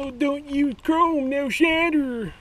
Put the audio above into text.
Oh, don't use chrome, they'll shatter.